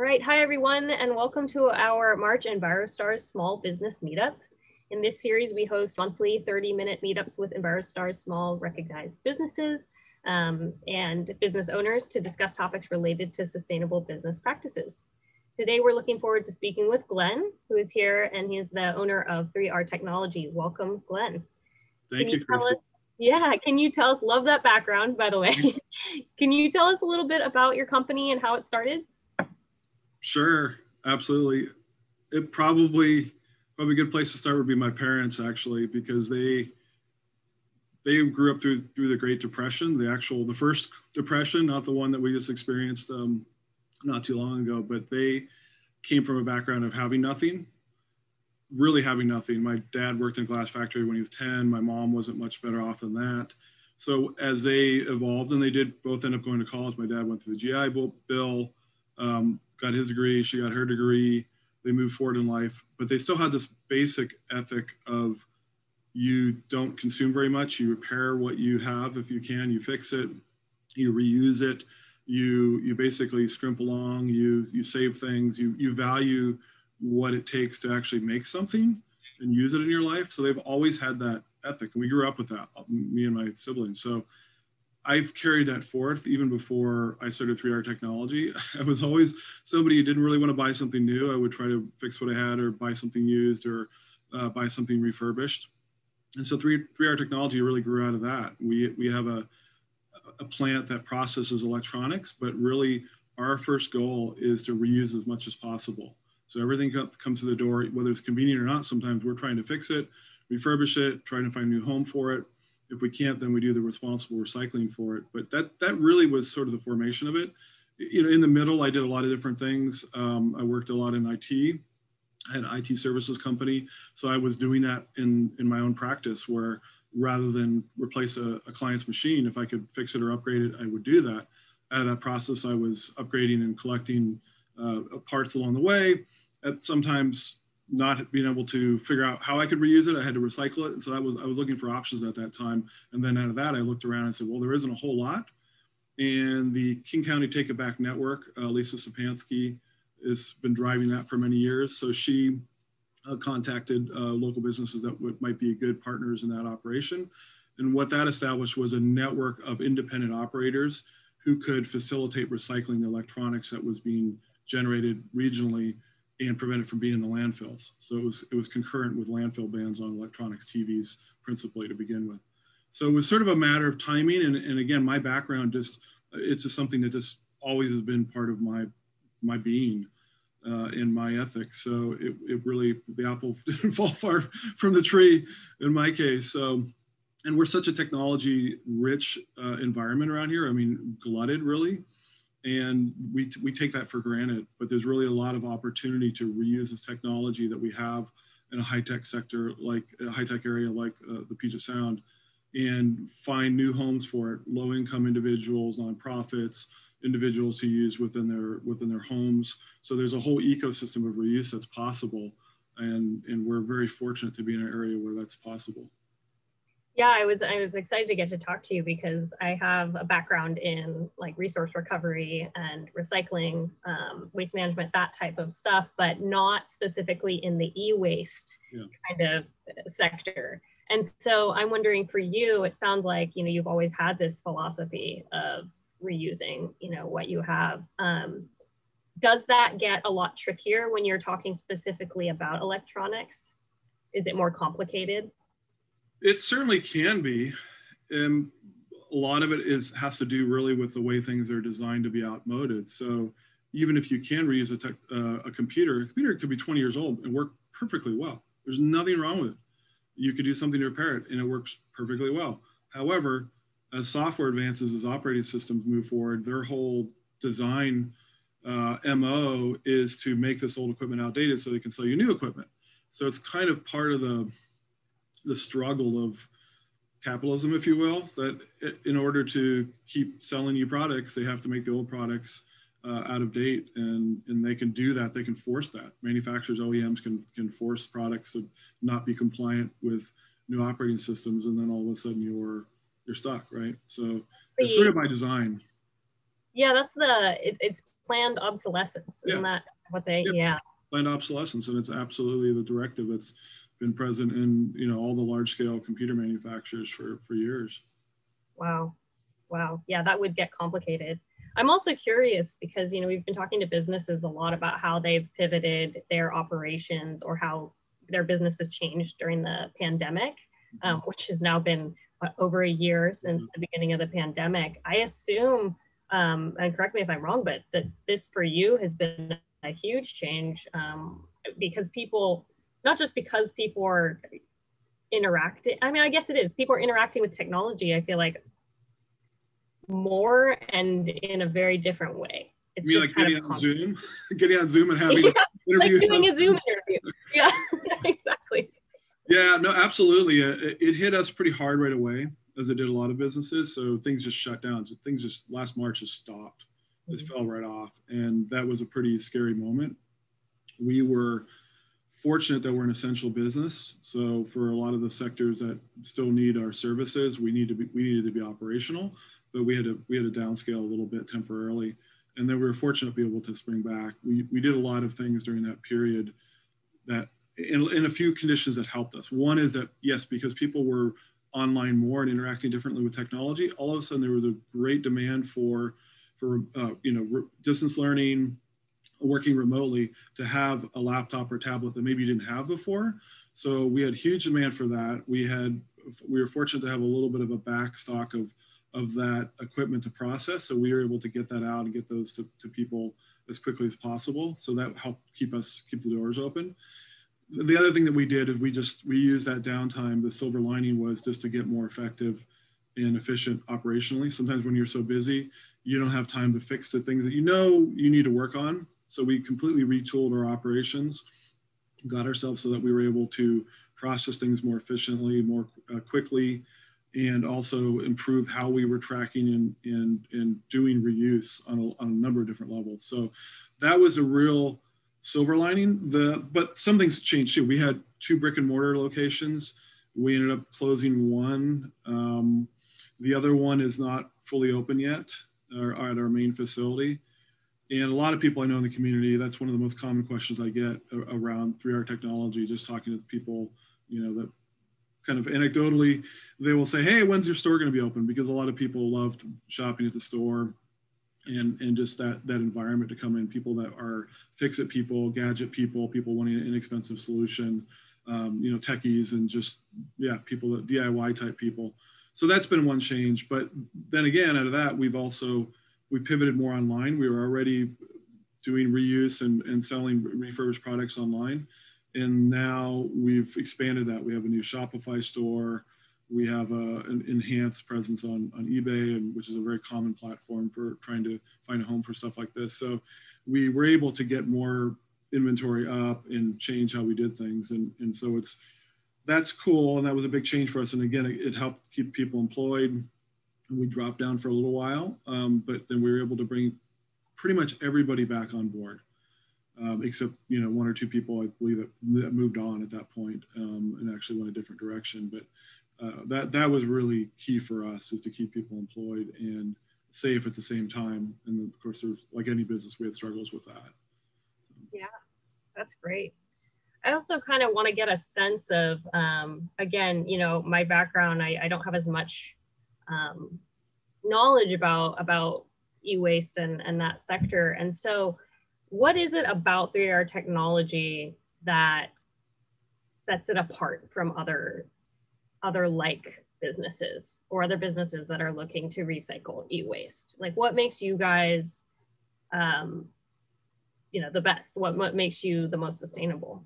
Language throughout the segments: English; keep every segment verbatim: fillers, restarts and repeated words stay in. All right, hi everyone, and welcome to our March EnviroStars Small Business Meetup. In this series, we host monthly thirty minute meetups with EnviroStars small recognized businesses um, and business owners to discuss topics related to sustainable business practices. Today, we're looking forward to speaking with Glenn, who is here, and he is the owner of three R Technology. Welcome, Glenn. Thank you, Chris. Yeah, can you tell us, love that background, by the way. Can you tell us a little bit about your company and how it started? Sure, absolutely. It probably, probably a good place to start would be my parents, actually, because they they grew up through through the Great Depression, the actual, the first depression, not the one that we just experienced um, not too long ago, but they came from a background of having nothing, really having nothing. My dad worked in a glass factory when he was ten. My mom wasn't much better off than that. So as they evolved, and they did both end up going to college. My dad went through the G I Bill, um, got his degree, she got her degree, they moved forward in life, but they still had this basic ethic of you don't consume very much, you repair what you have if you can, you fix it, you reuse it, you you basically scrimp along, you you save things, you you value what it takes to actually make something and use it in your life. So they've always had that ethic, and we grew up with that, me and my siblings. So I've carried that forth even before I started three R Technology. I was always somebody who didn't really want to buy something new. I would try to fix what I had, or buy something used, or uh, buy something refurbished. And so three R Technology really grew out of that. We, we have a, a plant that processes electronics, but really our first goal is to reuse as much as possible. So everything comes to the door, whether it's convenient or not. Sometimes we're trying to fix it, refurbish it, trying to find a new home for it. If we can't, then we do the responsible recycling for it. But that that really was sort of the formation of it. You know, in the middle, I did a lot of different things. Um, I worked a lot in I T. I had an I T services company. So I was doing that in, in my own practice, where rather than replace a, a client's machine, if I could fix it or upgrade it, I would do that. Out of that process, I was upgrading and collecting uh, parts along the way. At sometimes not being able to figure out how I could reuse it, I had to recycle it. And so that was, I was looking for options at that time. And then out of that, I looked around and said, well, there isn't a whole lot. And the King County Take It Back Network, uh, Lisa Sapansky has been driving that for many years. So she uh, contacted uh, local businesses that might be good partners in that operation. And what that established was a network of independent operators who could facilitate recycling the electronics that was being generated regionally and prevent it from being in the landfills. So it was, it was concurrent with landfill bans on electronics, T Vs, principally to begin with. So it was sort of a matter of timing. And, and again, my background just, it's just something that just always has been part of my, my being uh, and my ethics. So it, it really, the apple didn't fall far from the tree in my case. So, and we're such a technology rich uh, environment around here. I mean, glutted really. And we, we take that for granted, but there's really a lot of opportunity to reuse this technology that we have in a high-tech sector, like a high-tech area like uh, the Puget Sound, and find new homes for it, low-income individuals, nonprofits, individuals who use within their, within their homes. So there's a whole ecosystem of reuse that's possible, and, and we're very fortunate to be in an area where that's possible. Yeah, I was I was excited to get to talk to you because I have a background in like resource recovery and recycling, um, waste management, that type of stuff, but not specifically in the e-waste yeah. kind of sector. And so I'm wondering for you, it sounds like, you know, you've always had this philosophy of reusing, you know, what you have. Um, does that get a lot trickier when you're talking specifically about electronics? Is it more complicated? It certainly can be. Um, a lot of it is has to do really with the way things are designed to be outmoded. So even if you can reuse a, tech, uh, a computer, a computer could be twenty years old and work perfectly well. There's nothing wrong with it. You could do something to repair it and it works perfectly well. However, as software advances, as operating systems move forward, their whole design uh, M O is to make this old equipment outdated so they can sell you new equipment. So it's kind of part of the the struggle of capitalism, if you will, that in order to keep selling you products, they have to make the old products uh, out of date, and, and they can do that. They can force that. Manufacturers, O E Ms can, can force products to not be compliant with new operating systems, and then all of a sudden you're, you're stuck, right? So it's sort of by design. Yeah, that's the, it's, it's planned obsolescence. Yeah. Isn't that what they, yeah. yeah. Planned obsolescence, and it's absolutely the directive that's been present in, you know, all the large scale computer manufacturers for, for years. Wow. Wow. Yeah, that would get complicated. I'm also curious because, you know, we've been talking to businesses a lot about how they've pivoted their operations or how their business has changed during the pandemic, um, which has now been what, over a year since the beginning of the pandemic. I assume, um, and correct me if I'm wrong, but that this for you has been a huge change um, because people, not just because people are interacting, I mean, I guess it is, people are interacting with technology, I feel like, more and in a very different way. It's you mean just like getting on Zoom? Getting on Zoom and having yeah, an interview. Like doing a Zoom interview. Yeah, exactly. Yeah, no, absolutely. It, it hit us pretty hard right away, as it did a lot of businesses. So things just shut down. So things just, last March just stopped. It mm-hmm. fell right off. And that was a pretty scary moment. We were fortunate that we're an essential business. So for a lot of the sectors that still need our services, we need to be, we needed to be operational, but we had to, we had to downscale a little bit temporarily. And then we were fortunate to be able to spring back. We, we did a lot of things during that period that, in, in a few conditions that helped us. One is that, yes, because people were online more and interacting differently with technology, all of a sudden there was a great demand for, for uh, you know, re- distance learning, working remotely, to have a laptop or tablet that maybe you didn't have before. So we had huge demand for that. We had, we were fortunate to have a little bit of a back stock of, of that equipment to process. So we were able to get that out and get those to, to people as quickly as possible. So that helped keep us, keep the doors open. The other thing that we did is we just, we used that downtime. The silver lining was just to get more effective and efficient operationally. Sometimes when you're so busy, you don't have time to fix the things that you know you need to work on. So we completely retooled our operations, got ourselves so that we were able to process things more efficiently, more uh, quickly, and also improve how we were tracking and, and, and doing reuse on a, on a number of different levels. So that was a real silver lining. The, but some things changed too. We had two brick and mortar locations. We ended up closing one. Um, the other one is not fully open yet, or, or at our main facility. And a lot of people I know in the community, that's one of the most common questions I get around three R Technology, just talking to people, you know, that kind of anecdotally, they will say, hey, when's your store going to be open? Because a lot of people love shopping at the store and, and just that, that environment to come in, people that are fix-it people, gadget people, people wanting an inexpensive solution, um, you know, techies and just, yeah, people that D I Y type people. So that's been one change. But then again, out of that, we've also, we pivoted more online. We were already doing reuse and, and selling refurbished products online. And now we've expanded that. We have a new Shopify store. We have a, an enhanced presence on, on eBay, and, which is a very common platform for trying to find a home for stuff like this. So we were able to get more inventory up and change how we did things. And, and so it's, that's cool. And that was a big change for us. And again, it, it helped keep people employed. We dropped down for a little while, um, but then we were able to bring pretty much everybody back on board, um, except you know one or two people I believe that, that moved on at that point um, and actually went a different direction. But uh, that that was really key for us, is to keep people employed and safe at the same time. And of course, there's, like any business, we had struggles with that. Yeah, that's great. I also kind of want to get a sense of um, again, you know, my background. I, I don't have as much Um, knowledge about about e-waste and, and that sector. And so what is it about three R Technology that sets it apart from other other like businesses or other businesses that are looking to recycle e-waste? Like, what makes you guys um, you know, the best? What, what makes you the most sustainable?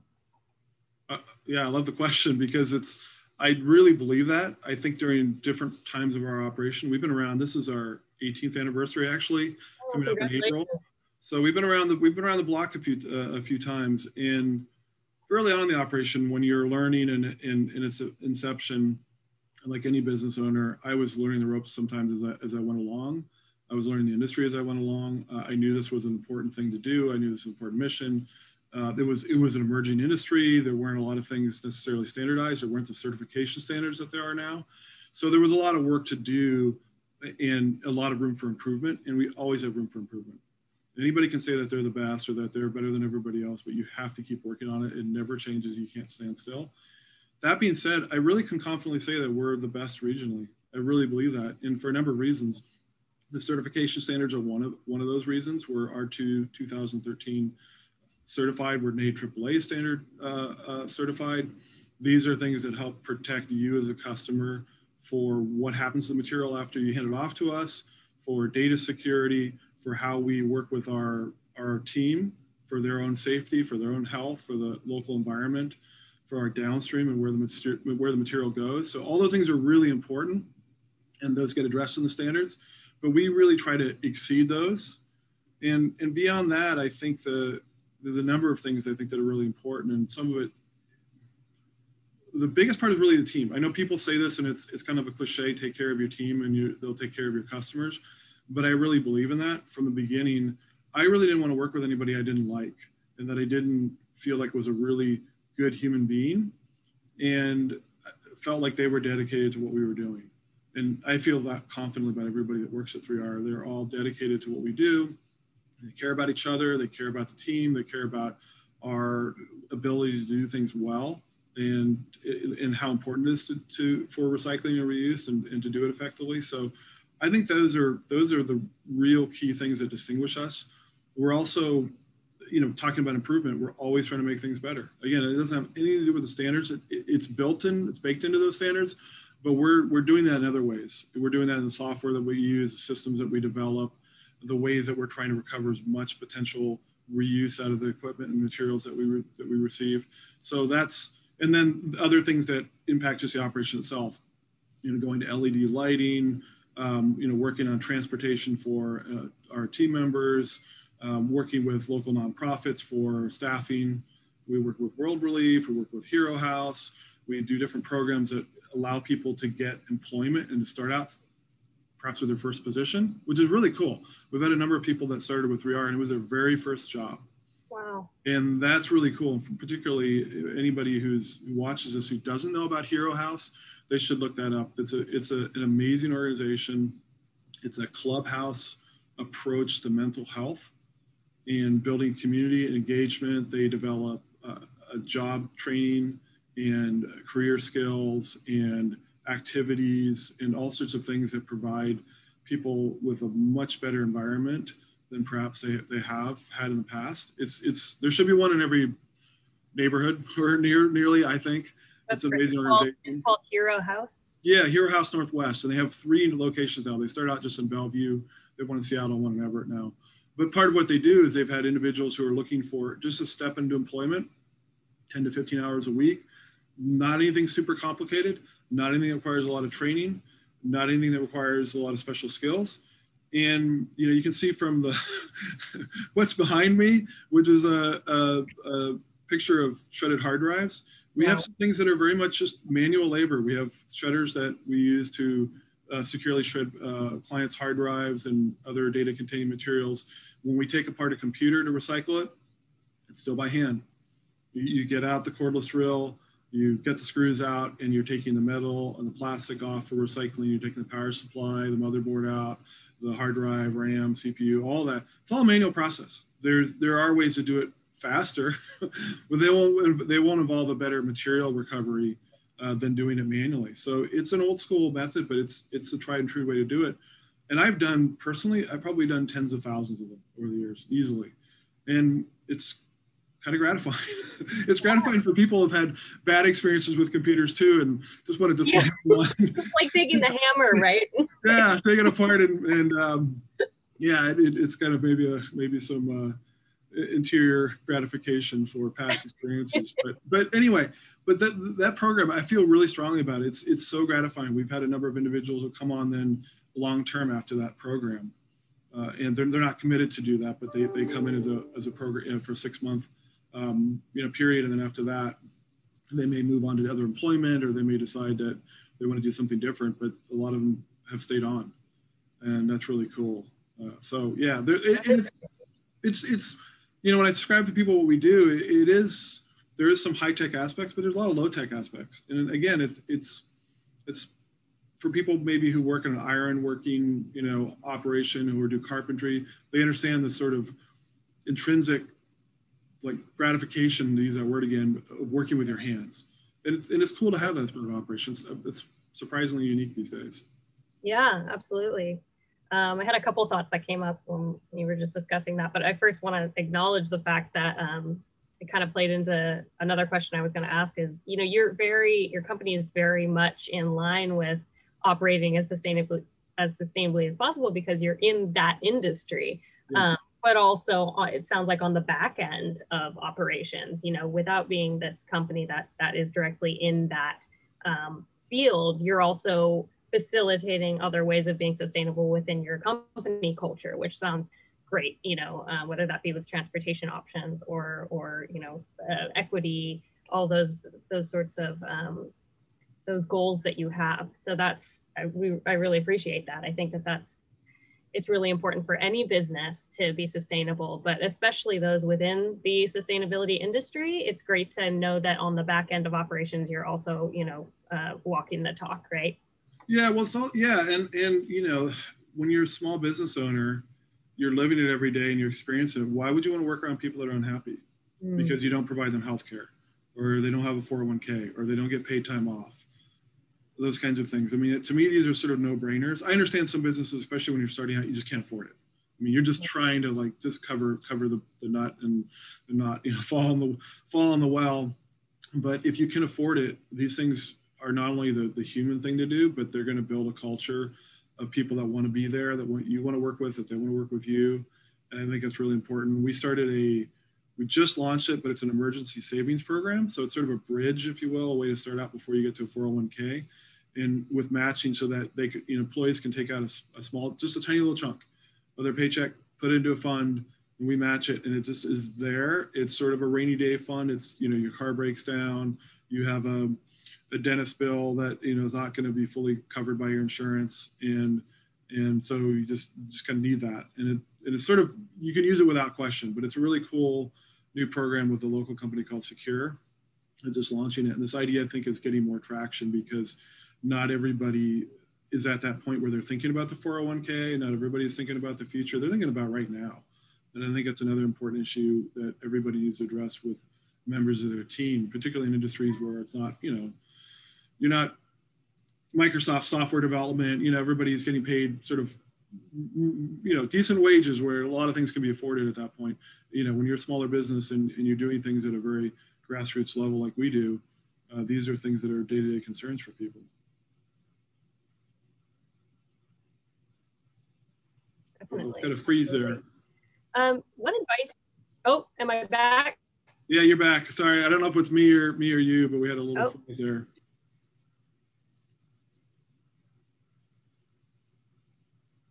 Uh, yeah, I love the question because it's, I really believe that. I think during different times of our operation, we've been around, this is our eighteenth anniversary actually, oh, coming up in April. So we've been around the, we've been around the block a few, uh, a few times. And early on in the operation, when you're learning and in, in its inception, like any business owner, I was learning the ropes sometimes as I, as I went along. I was learning the industry as I went along. Uh, I knew this was an important thing to do. I knew this was an important mission. Uh, it was it was an emerging industry. There weren't a lot of things necessarily standardized. There weren't the certification standards that there are now. So there was a lot of work to do and a lot of room for improvement. And we always have room for improvement. Anybody can say that they're the best or that they're better than everybody else, but you have to keep working on it. It never changes. You can't stand still. That being said, I really can confidently say that we're the best regionally. I really believe that. And for a number of reasons, the certification standards are one of, one of those reasons. We're R two twenty thirteen certified. We're N A I D triple A standard uh, uh, certified. These are things that help protect you as a customer for what happens to the material after you hand it off to us, for data security, for how we work with our, our team, for their own safety, for their own health, for the local environment, for our downstream and where the, where the material goes. So all those things are really important, and those get addressed in the standards, but we really try to exceed those. And, and beyond that, I think the, there's a number of things I think that are really important, and some of it, the biggest part is really the team. I know people say this and it's, it's kind of a cliche, take care of your team and you, they'll take care of your customers. But I really believe in that from the beginning. I really didn't want to work with anybody I didn't like and that I didn't feel like was a really good human being and felt like they were dedicated to what we were doing. And I feel that confidently about everybody that works at three R. They're all dedicated to what we do. They care about each other. They care about the team. They care about our ability to do things well and, and how important it is to, to, for recycling and reuse and, and to do it effectively. So I think those are those are the real key things that distinguish us. We're also, you know, talking about improvement. We're always trying to make things better. Again, it doesn't have anything to do with the standards. It, it's built in, it's baked into those standards, but we're, we're doing that in other ways. We're doing that in the software that we use, the systems that we develop, the ways that we're trying to recover as much potential reuse out of the equipment and materials that we, re, that we receive. So that's, and then other things that impact just the operation itself, you know, going to L E D lighting, Um, you know, working on transportation for uh, our team members, um, working with local nonprofits for staffing. We work with World Relief, we work with Hero House. We do different programs that allow people to get employment and to start out perhaps with their first position, which is really cool. We've had a number of people that started with three R and it was their very first job. Wow. And that's really cool. And particularly anybody who's, who watches this, who doesn't know about Hero House, they should look that up. It's a it's a, an amazing organization. It's a clubhouse approach to mental health and building community and engagement. They develop uh, a job training and career skills and activities and all sorts of things that provide people with a much better environment than perhaps they, they have had in the past. It's it's there should be one in every neighborhood or near nearly, I think. That's it's an amazing organization. It's called Hero House? Yeah, Hero House Northwest. And they have three locations now. They started out just in Bellevue. They have one in Seattle, one in Everett now. But part of what they do is they've had individuals who are looking for just a step into employment, ten to fifteen hours a week. Not anything super complicated. Not anything that requires a lot of training. Not anything that requires a lot of special skills. And, you know, you can see from the what's behind me, which is a, a, a picture of shredded hard drives. We wow. have some things that are very much just manual labor. We have shredders that we use to uh, securely shred uh, clients' hard drives and other data-containing materials. When we take apart a computer to recycle it, it's still by hand. You, you get out the cordless drill, you get the screws out, and you're taking the metal and the plastic off for recycling. You're taking the power supply, the motherboard out, the hard drive, RAM, C P U, all that. It's all a manual process. There's, there are ways to do it faster, but they won't, they won't involve a better material recovery uh, than doing it manually. So it's an old school method, but it's it's a tried and true way to do it. And I've done, personally, I've probably done tens of thousands of them over the years, easily. And it's kind of gratifying. It's yeah. gratifying for people who have had bad experiences with computers too, and just want to display yeah. one. It's like taking the hammer, right? Yeah, take it apart and, and um, yeah, it, it's kind of maybe a, maybe some, uh, interior gratification for past experiences, but but anyway, but that that program I feel really strongly about it. It's it's so gratifying. We've had a number of individuals who come on then long term after that program, uh, and they're they're not committed to do that, but they they come in as a as a program you know, for a six month um, you know period, and then after that, they may move on to other employment or they may decide that they want to do something different. But a lot of them have stayed on, and that's really cool. Uh, so yeah, there, it, it's it's it's. You know, when I describe to people what we do, it is, there is some high-tech aspects, but there's a lot of low-tech aspects. And again, it's, it's, it's for people maybe who work in an ironworking, you know, operation, who do carpentry, they understand the sort of intrinsic, like, gratification, to use that word again, of working with your hands. And it's, and it's cool to have that sort of operations. It's surprisingly unique these days. Yeah, absolutely. Um, I had a couple thoughts that came up when you were just discussing that, but I first want to acknowledge the fact that um, it kind of played into another question I was going to ask is, you know, you're very, your company is very much in line with operating as sustainably as sustainably as possible because you're in that industry. Yes. Um, but also it sounds like on the back end of operations, you know, without being this company that that is directly in that um, field, you're also facilitating other ways of being sustainable within your company culture, which sounds great, you know, uh, whether that be with transportation options or, or you know, uh, equity, all those those sorts of um, those goals that you have. So that's, I, we, I really appreciate that. I think that that's, it's really important for any business to be sustainable, but especially those within the sustainability industry, it's great to know that on the back end of operations, you're also, you know, uh, walking the talk, right? Yeah, well, so, yeah, and, and, you know, when you're a small business owner, you're living it every day and you're experiencing it. Why would you want to work around people that are unhappy? Mm. Because you don't provide them health care, or they don't have a four oh one K, or they don't get paid time off, those kinds of things. I mean, to me, these are sort of no-brainers. I understand some businesses, especially when you're starting out, you just can't afford it. I mean, you're just trying to, like, just cover cover the, the nut and, and not, you know, fall on the, fall on the well. But if you can afford it, these things are not only the, the human thing to do, but they're going to build a culture of people that want to be there, that want, you want to work with, that they want to work with you. And I think it's really important. We started a, we just launched it, but it's an emergency savings program. So it's sort of a bridge, if you will, a way to start out before you get to a four oh one K, and with matching so that they could, you know, employees can take out a, a small, just a tiny little chunk of their paycheck, put it into a fund, and we match it. And it just is there. It's sort of a rainy day fund. It's, you know, your car breaks down, you have a, a dentist bill that, you know, is not going to be fully covered by your insurance. And, and so you just, just kind of need that. And it, and it's sort of, you can use it without question, but it's a really cool new program with a local company called Secure. It's just launching it. And this idea, I think, is getting more traction because not everybody is at that point where they're thinking about the four oh one K. Not everybody's thinking about the future. They're thinking about right now. And I think that's another important issue that everybody needs to address with members of their team, particularly in industries where it's not, you know, you're not Microsoft software development, you know, everybody's getting paid sort of, you know, decent wages where a lot of things can be afforded at that point. You know, when you're a smaller business and, and you're doing things at a very grassroots level like we do, uh, these are things that are day-to-day concerns for people. Definitely. Got a freeze there. Um, what advice, oh, am I back? Yeah, you're back. Sorry, I don't know if it's me or, me or you, but we had a little oh. freeze there.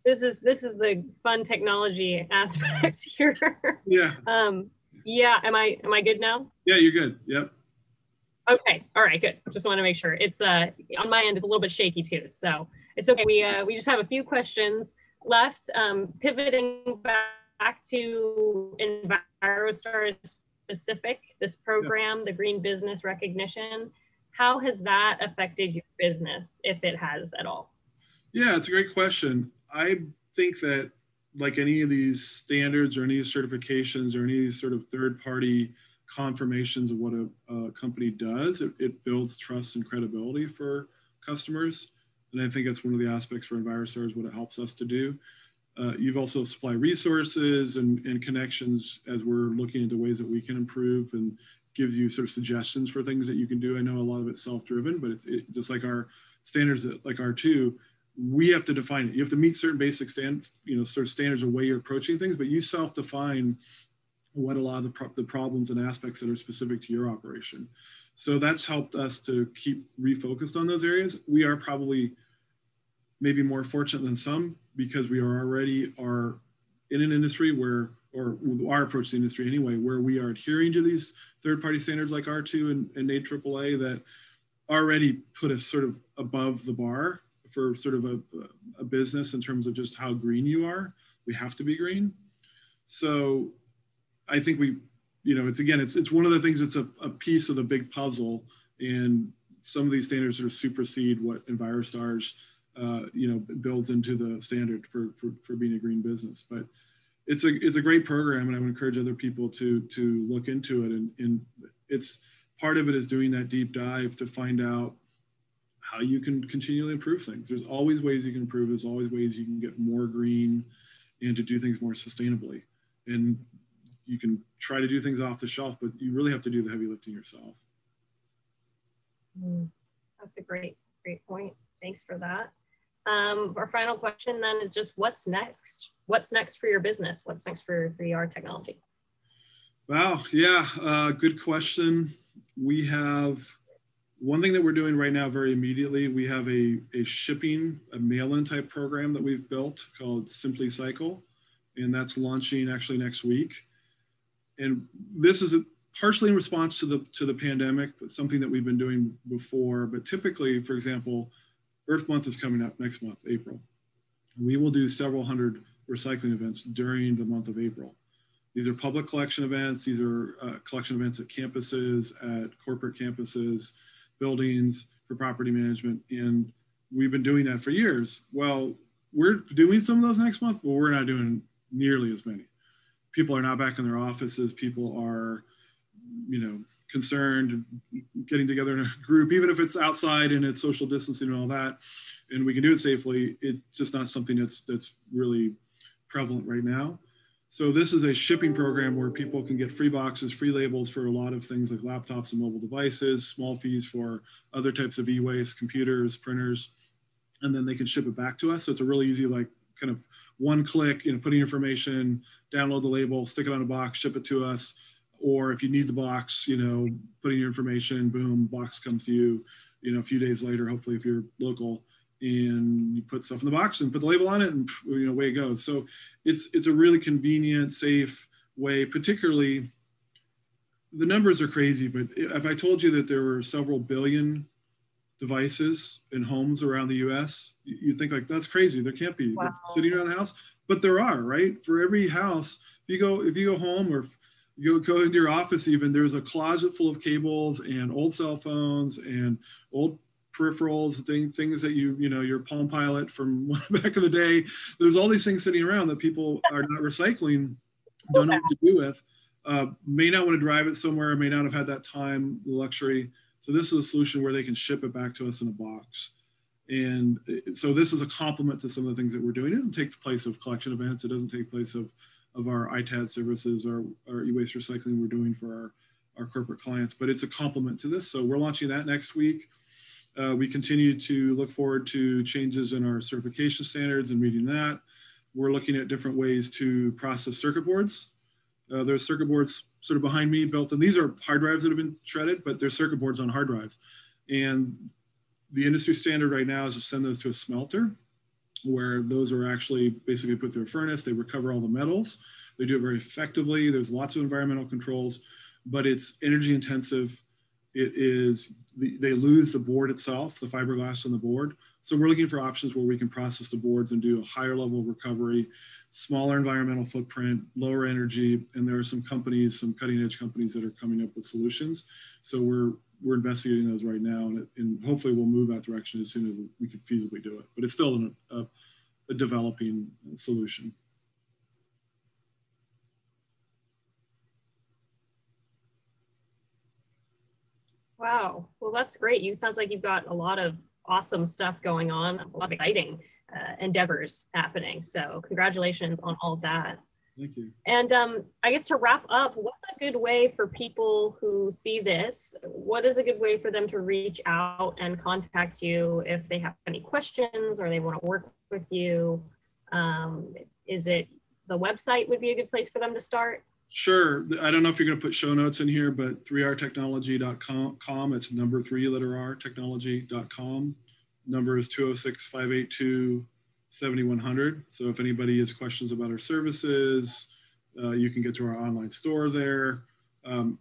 This is this is the fun technology aspect here. Yeah. Um, yeah. Am I am I good now? Yeah, you're good. Yep. Okay. All right. Good. Just want to make sure. It's uh on my end. It's a little bit shaky too. So it's okay. We uh, we just have a few questions left. Um, pivoting back to EnviroStars specific, this program, yeah. The Green Business Recognition. How has that affected your business, if it has at all? Yeah, it's a great question. I think that, like any of these standards or any certifications or any sort of third-party confirmations of what a, a company does, it, it builds trust and credibility for customers. And I think that's one of the aspects for EnviroStars, what it helps us to do. Uh, you've also supply resources and, and connections as we're looking into ways that we can improve, and gives you sort of suggestions for things that you can do. I know a lot of it's self-driven, but it's it, just like our standards, like R two, we have to define it. You have to meet certain basic standards, you know, sort of standards of way you're approaching things, but you self-define what a lot of the, pro the problems and aspects that are specific to your operation. So that's helped us to keep refocused on those areas. We are probably maybe more fortunate than some because we are already are in an industry where, or our approach to the industry anyway, where we are adhering to these third-party standards like R two and, and A A A that already put us sort of above the bar for sort of a, a business in terms of just how green you are. We have to be green. So I think we, you know, it's again, it's it's one of the things that's a, a piece of the big puzzle, and some of these standards sort of supersede what EnviroStars uh, you know, builds into the standard for, for, for being a green business. But it's a, it's a great program, and I would encourage other people to, to look into it. And, and it's, part of it is doing that deep dive to find out how you can continually improve things. There's always ways you can improve. There's always ways you can get more green and to do things more sustainably. And you can try to do things off the shelf, but you really have to do the heavy lifting yourself. Mm, that's a great, great point. Thanks for that. Um, our final question then is just what's next? What's next for your business? What's next for three R Technology? Wow, yeah, uh, good question. We have one thing that we're doing right now very immediately. We have a, a shipping, a mail-in type program that we've built called Simply Cycle, and that's launching actually next week. And this is a, partially in response to the, to the pandemic, but something that we've been doing before. But typically, for example, Earth Month is coming up next month, April. We will do several hundred recycling events during the month of April. These are public collection events. These are uh, collection events at campuses, at corporate campuses, buildings for property management. And we've been doing that for years. Well, we're doing some of those next month, but we're not doing nearly as many. People are not back in their offices. People are, you know, concerned, getting together in a group, even if it's outside and it's social distancing and all that, and we can do it safely. It's just not something that's, that's really prevalent right now. So this is a shipping program where people can get free boxes, free labels for a lot of things like laptops and mobile devices, small fees for other types of e-waste, computers, printers, and then they can ship it back to us. So it's a really easy, like, kind of one click, you know, put in information, download the label, stick it on a box, ship it to us. Or if you need the box, you know, put in your information, boom, box comes to you, you know, a few days later, hopefully if you're local. And you put stuff in the box and put the label on it, and you know, away it goes. So it's it's a really convenient, safe way. Particularly, the numbers are crazy, but if I told you that there were several billion devices in homes around the U S, you'd think, like, that's crazy. There can't be. Wow. Sitting around the house, but there are, right? For every house, if you go if you go home or if you go into your office, even, there's a closet full of cables and old cell phones and old peripherals, thing, things that you, you know, your Palm Pilot from back in the day. There's all these things sitting around that people are not recycling, don't know what to do with, uh, may not want to drive it somewhere, may not have had that time, the luxury. So this is a solution where they can ship it back to us in a box. And it, so this is a complement to some of the things that we're doing. It doesn't take the place of collection events. It doesn't take place of, of our I T A D services or our e-waste recycling we're doing for our, our corporate clients, but it's a complement to this. So we're launching that next week. Uh, we continue to look forward to changes in our certification standards and meeting that. We're looking at different ways to process circuit boards. Uh, there's circuit boards sort of behind me built, and these are hard drives that have been shredded, but they're circuit boards on hard drives. And the industry standard right now is to send those to a smelter, where those are actually basically put through a furnace. They recover all the metals. They do it very effectively. There's lots of environmental controls, but it's energy intensive. It is, the, they lose the board itself, the fiberglass on the board. So we're looking for options where we can process the boards and do a higher level of recovery, smaller environmental footprint, lower energy. And there are some companies, some cutting edge companies that are coming up with solutions. So we're, we're investigating those right now. And, it, and hopefully we'll move that direction as soon as we can feasibly do it. But it's still an, a, a developing solution. Wow. Well, that's great. You sounds like you've got a lot of awesome stuff going on, a lot of exciting uh, endeavors happening. So congratulations on all of that. Thank you. And um, I guess to wrap up, what's a good way for people who see this? What is a good way for them to reach out and contact you if they have any questions or they want to work with you? Um, is it the website would be a good place for them to start? Sure. I don't know if you're going to put show notes in here, but three R technology dot com. It's number three, letter R, technology dot com. Number is two oh six, five eight two, seven one zero zero. So if anybody has questions about our services, uh, you can get to our online store there. Um,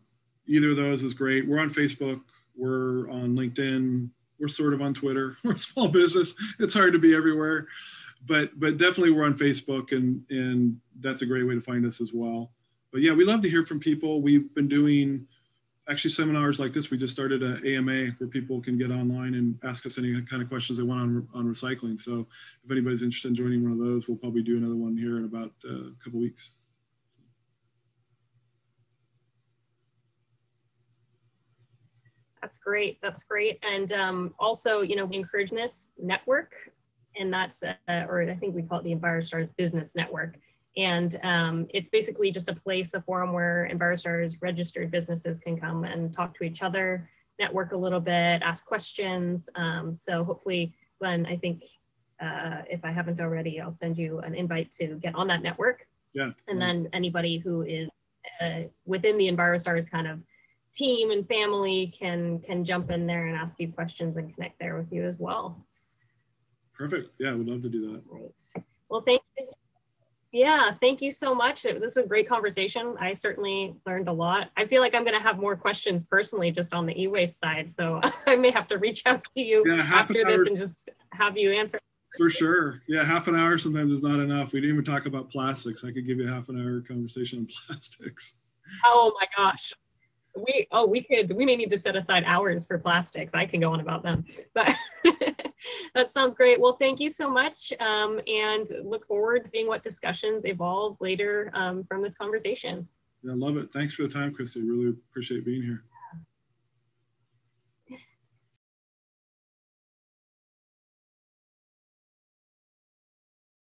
either of those is great. We're on Facebook. We're on LinkedIn. We're sort of on Twitter. We're a small business. It's hard to be everywhere, but but definitely we're on Facebook, and and that's a great way to find us as well. But yeah, we love to hear from people. We've been doing actually seminars like this. We just started an A M A where people can get online and ask us any kind of questions they want on, on recycling. So if anybody's interested in joining one of those, we'll probably do another one here in about uh, a couple weeks. That's great. That's great. And um, also, you know, we encourage this network, and that's, uh, or I think we call it the EnviroStars Business Network. And um, it's basically just a place, a forum where EnviroStars registered businesses can come and talk to each other, network a little bit, ask questions. Um, so hopefully, Glenn, I think uh, if I haven't already, I'll send you an invite to get on that network. Yeah. And then anybody who is uh, within the EnviroStars kind of team and family can can jump in there and ask you questions and connect there with you as well. Perfect. Yeah, we'd love to do that. Great. Well, thank you. Yeah, thank you so much. It, this was a great conversation. I certainly learned a lot. I feel like I'm going to have more questions personally just on the e-waste side. So I may have to reach out to you yeah, after this and just have you answer. For sure. Yeah, half an hour sometimes is not enough. We didn't even talk about plastics. I could give you a half an hour conversation on plastics. Oh my gosh. We, oh, we could, we may need to set aside hours for plastics. I can go on about them, but that sounds great. Well, thank you so much. Um, and look forward to seeing what discussions evolve later um, from this conversation. Yeah, I love it. Thanks for the time, Christy. Really appreciate being here.